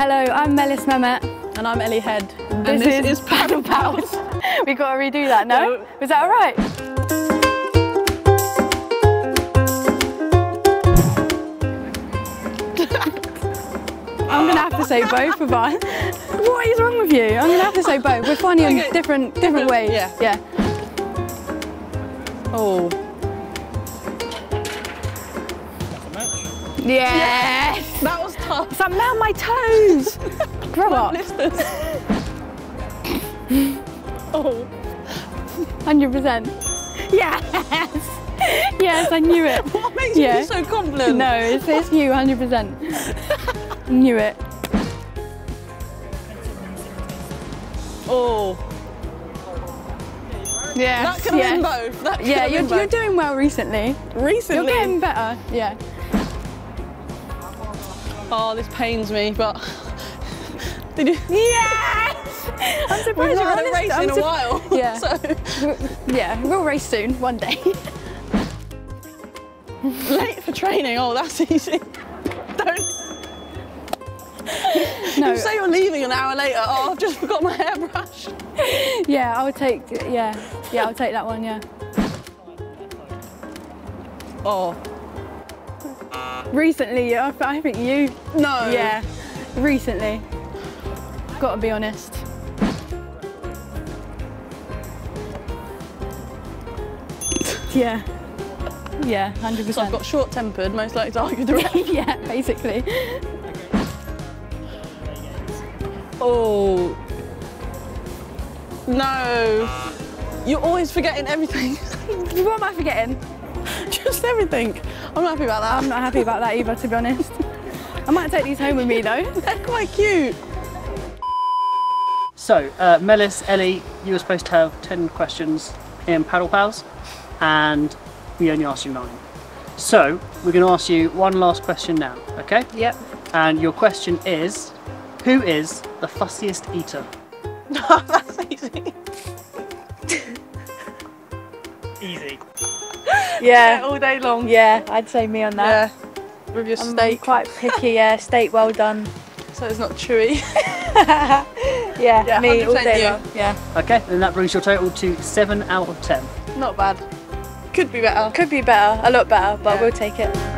Hello, I'm Melis Mehmet. And I'm Ellie Head. And this is Paddle Pals. We got to redo that, no? Was that all right? I'm going to have to say both of us. What is wrong with you? I'm going to have to say both. We're finding okay. different ways. Yeah. Oh. Yes! That was tough. It's like, now my toes! Grow up. Oh. 100%. Yes! Yes, I knew it. What makes you so confident? No, it's you, 100%. Knew it. Oh. Yeah. That could have been both. That you're doing well recently. Recently? You're getting better, yeah. Oh, this pains me, but did you? Yes! I'm surprised we've not had a race in a while. Yeah. We'll race soon, one day. Late for training. Oh, that's easy. Don't. No. You say you're leaving an hour later. Oh, I've just forgot my hairbrush. Yeah, I'll take that one. Yeah. Oh. Recently, I think you. No. Yeah, recently. Got to be honest. Yeah. Yeah, 100%. So I've got short-tempered, most likely to argue the rest. Yeah, basically. Oh. No. You're always forgetting everything. What am I forgetting? Just everything. I'm not happy about that. I'm not happy about that either, to be honest. I might take these home with me though. They're quite cute. So, Melis, Ellie, you were supposed to have 10 questions in Paddle Pals, and we only asked you 9. So, we're going to ask you one last question now, okay? Yep. And your question is, who is the fussiest eater? Oh, that's easy. Easy. Yeah, all day long. Yeah, I'd say me on that. Yeah, with your steak. I'm quite picky, yeah, steak well done. So it's not chewy. yeah, me all day long. Yeah. Okay, then that brings your total to 7 out of 10. Not bad. Could be better. A lot better, but we'll take it.